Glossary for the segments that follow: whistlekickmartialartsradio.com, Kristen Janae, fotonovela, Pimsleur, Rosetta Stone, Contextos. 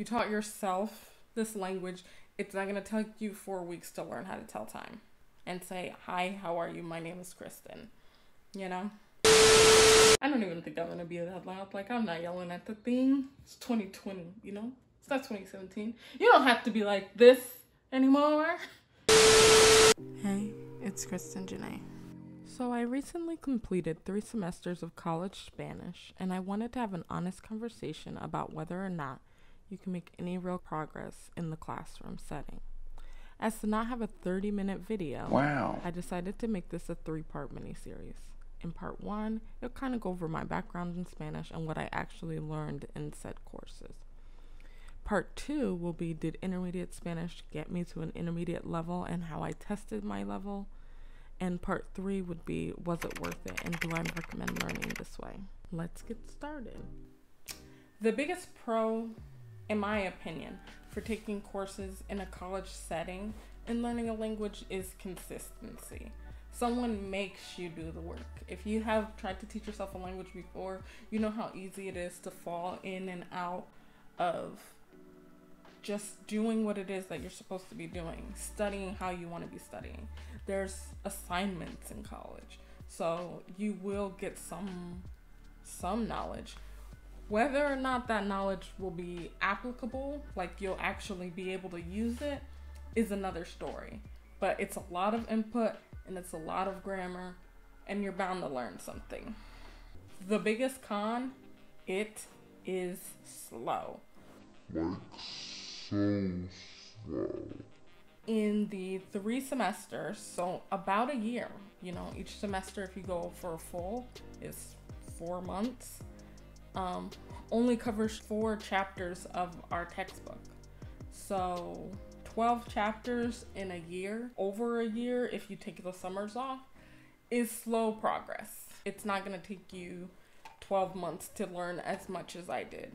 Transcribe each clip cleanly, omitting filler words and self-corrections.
you taught yourself this language, it's not going to take you 4 weeks to learn how to tell time and say, hi, how are you? My name is Kristen, you know? I don't even think I'm going to be that loud. Like, I'm not yelling at the thing. It's 2020, you know? It's not 2017. You don't have to be like this anymore. Hey, it's Kristen Janae. So I recently completed 3 semesters of college Spanish, and I wanted to have an honest conversation about whether or not you can make any real progress in the classroom setting. As to not have a 30-minute video, wow, I decided to make this a 3-part miniseries. In part 1, it'll kind of go over my background in Spanish and what I actually learned in said courses. Part 2 will be, did intermediate Spanish get me to an intermediate level and how I tested my level? And part 3 would be, was it worth it and do I recommend learning this way? Let's get started. The biggest pro, in my opinion, for taking courses in a college setting and learning a language is consistency. Someone makes you do the work. If you have tried to teach yourself a language before, you know how easy it is to fall in and out of just doing what it is that you're supposed to be doing, studying how you want to be studying. There's assignments in college, so you will get some knowledge. Whether or not that knowledge will be applicable, like you'll actually be able to use it, is another story. But it's a lot of input and it's a lot of grammar, and you're bound to learn something. The biggest con, it is slow. Like so slow. In the 3 semesters, so about a year, you know, each semester if you go for a full is 4 months, only covers 4 chapters of our textbook. So 12 chapters in a year, over a year if you take the summers off, is slow progress. It's not going to take you 12 months to learn as much as I did.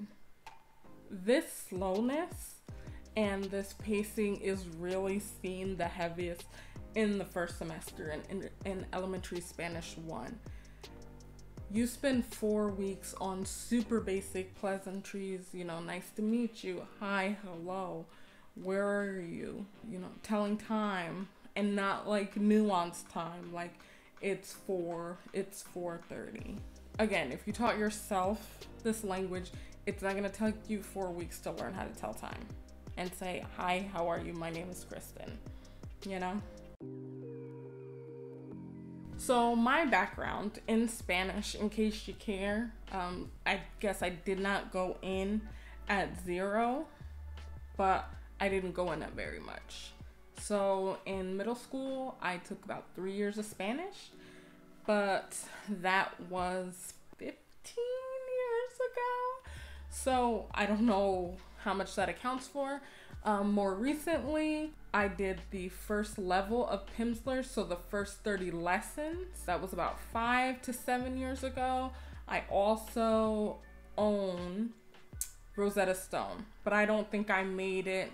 This slowness and this pacing is really seen the heaviest in the 1st semester in elementary Spanish 1. You spend 4 weeks on super basic pleasantries, you know, nice to meet you, hi, hello, where are you, you know, telling time, and not like nuanced time, like it's 4, it's 4:30. Again, if you taught yourself this language, it's not gonna take you 4 weeks to learn how to tell time and say, hi, how are you? My name is Kristen, you know? So my background in Spanish, in case you care, I guess I did not go in at 0, but I didn't go in at very much. So in middle school, I took about 3 years of Spanish, but that was 15 years ago. So I don't know how much that accounts for. More recently, I did the first level of Pimsleur, so the first 30 lessons. That was about 5 to 7 years ago. I also own Rosetta Stone, but I don't think I made it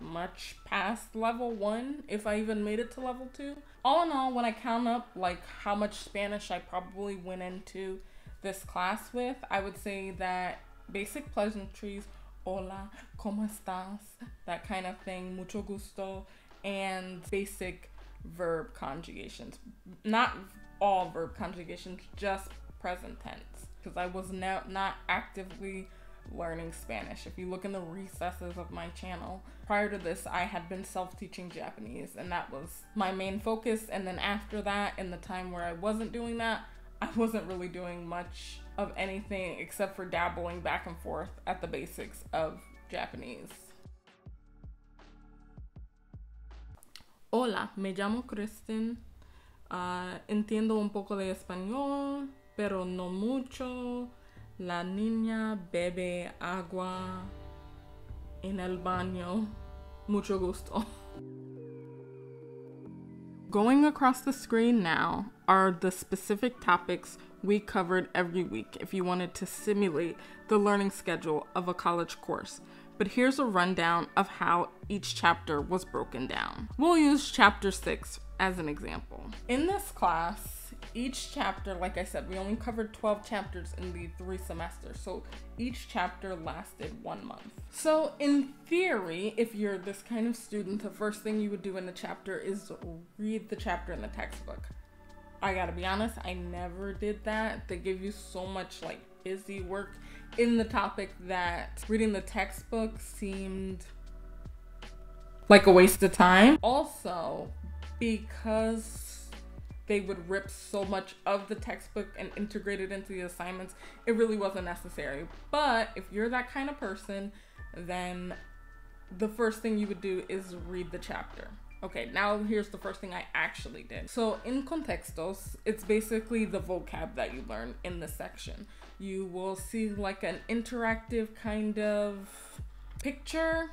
much past level 1, if I even made it to level 2. All in all, when I count up like how much Spanish I probably went into this class with, I would say that basic pleasantries, hola, ¿cómo estás? That kind of thing, mucho gusto, and basic verb conjugations. Not all verb conjugations, just present tense, because I was not actively learning Spanish. If you look in the recesses of my channel, prior to this, I had been self-teaching Japanese, and that was my main focus. And then after that, in the time where I wasn't doing that, I wasn't really doing much of anything except for dabbling back and forth at the basics of Japanese. Hola, me llamo Kristen. Entiendo un poco de español, pero no mucho. La niña bebe agua en el baño. Mucho gusto. Going across the screen now are the specific topics we covered every week if you wanted to simulate the learning schedule of a college course. But here's a rundown of how each chapter was broken down. We'll use chapter 6 as an example. In this class, each chapter, like I said, we only covered 12 chapters in the 3 semesters. So each chapter lasted 1 month. So in theory, if you're this kind of student, the first thing you would do in a chapter is read the chapter in the textbook. I gotta be honest, I never did that. They give you so much like busy work in the topic that reading the textbook seemed like a waste of time. Also, because they would rip so much of the textbook and integrate it into the assignments, it really wasn't necessary. But if you're that kind of person, then the first thing you would do is read the chapter. Okay, now here's the first thing I actually did. So in Contextos, it's basically the vocab that you learn in the section. You will see like an interactive kind of picture,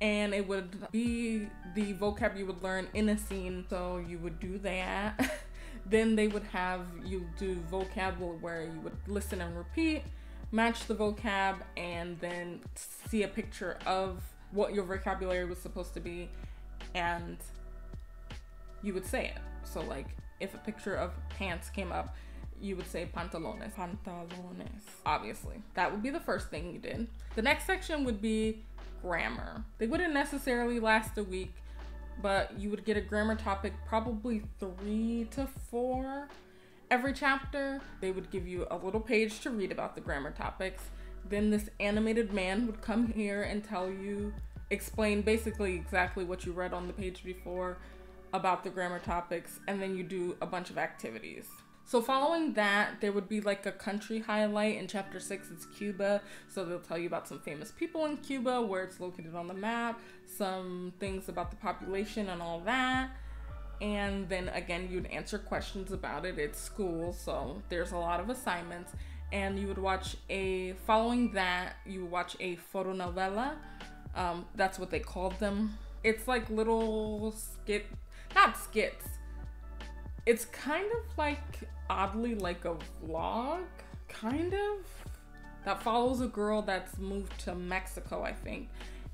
and it would be the vocab you would learn in a scene. So you would do that. Then they would have you do vocab where you would listen and repeat, match the vocab, and then see a picture of what your vocabulary was supposed to be, and you would say it. So like if a picture of pants came up, you would say pantalones, pantalones. Obviously, that would be the first thing you did. The next section would be grammar. They wouldn't necessarily last a week, but you would get a grammar topic probably 3 to 4 every chapter. They would give you a little page to read about the grammar topics. Then this animated man would come here and tell you, explain basically exactly what you read on the page before about the grammar topics, and then you do a bunch of activities. So following that, there would be like a country highlight. In chapter 6, it's Cuba. So they'll tell you about some famous people in Cuba, where it's located on the map, some things about the population and all that. And then again, you'd answer questions about it. It's school, so there's a lot of assignments. And you would watch a, following that, you watch a fotonovela. That's what they called them. It's like little skit, not skits. It's kind of like, oddly like a vlog, kind of, that follows a girl that's moved to Mexico, I think.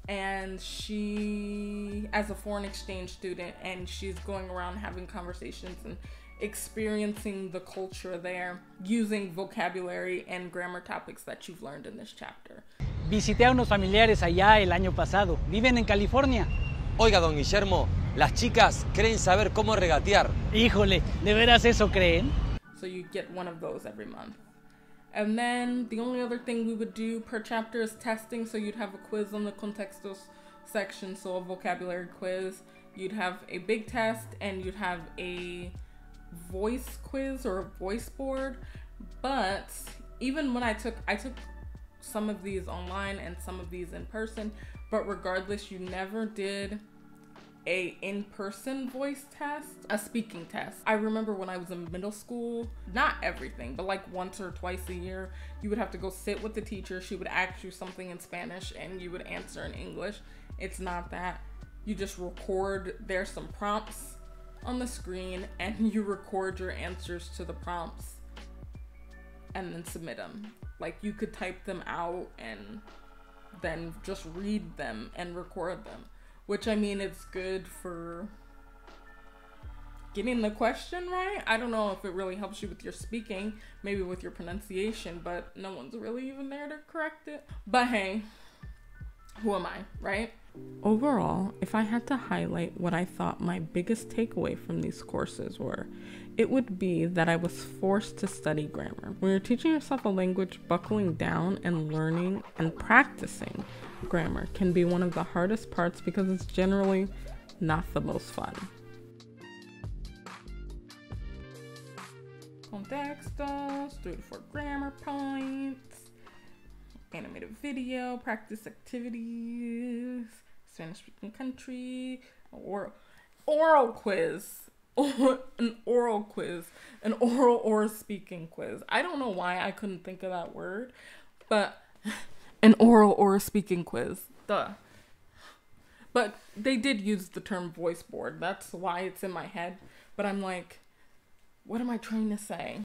And she, as a foreign exchange student, and she's going around having conversations and experiencing the culture there using vocabulary and grammar topics that you've learned in this chapter. Visité a unos familiares allá el año pasado. Viven en California. Oiga, don Guillermo, las chicas creen saber cómo regatear. Híjole, ¿de veras eso creen? So you get one of those every month. And then the only other thing we would do per chapter is testing. So you'd have a quiz on the Contextos section, so a vocabulary quiz. You'd have a big test, and you'd have a voice quiz or a voice board. But even when I took some of these online and some of these in person, but regardless, you never did a in-person voice test, a speaking test. I remember when I was in middle school, not everything, but like once or twice a year, you would have to go sit with the teacher. She would ask you something in Spanish and you would answer in English. It's not that. You just record, there's some prompts on the screen, and you record your answers to the prompts and then submit them. Like, you could type them out and then just read them and record them, which, I mean, it's good for getting the question right. I don't know if it really helps you with your speaking, maybe with your pronunciation, but no one's really even there to correct it. But hey, who am I, right? Overall, if I had to highlight what I thought my biggest takeaway from these courses were, it would be that I was forced to study grammar. When you're teaching yourself a language, buckling down and learning and practicing grammar can be one of the hardest parts because it's generally not the most fun. Contextos, 3 to 4 grammar points, animated video, practice activities, Spanish-speaking country, oral quiz, an oral or speaking quiz. I don't know why I couldn't think of that word, but an oral or speaking quiz, duh. But they did use the term voice board. That's why it's in my head. But I'm like, what am I trying to say?